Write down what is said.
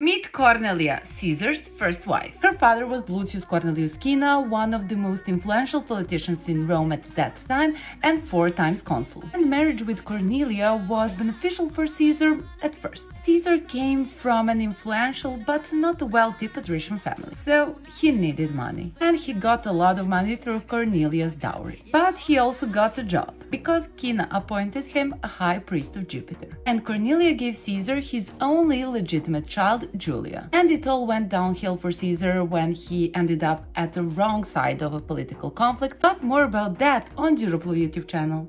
Meet Cornelia, Caesar's first wife. Her father was Lucius Cornelius Cinna, one of the most influential politicians in Rome at that time and 4 times consul. And marriage with Cornelia was beneficial for Caesar at first. Caesar came from an influential but not wealthy patrician family, so he needed money. And he got a lot of money through Cornelia's dowry. But he also got a job, because Cinna appointed him a high priest of Jupiter. And Cornelia gave Caesar his only legitimate child, Julia. And it all went downhill for Caesar when he ended up at the wrong side of a political conflict, but more about that on djuroplov YouTube channel.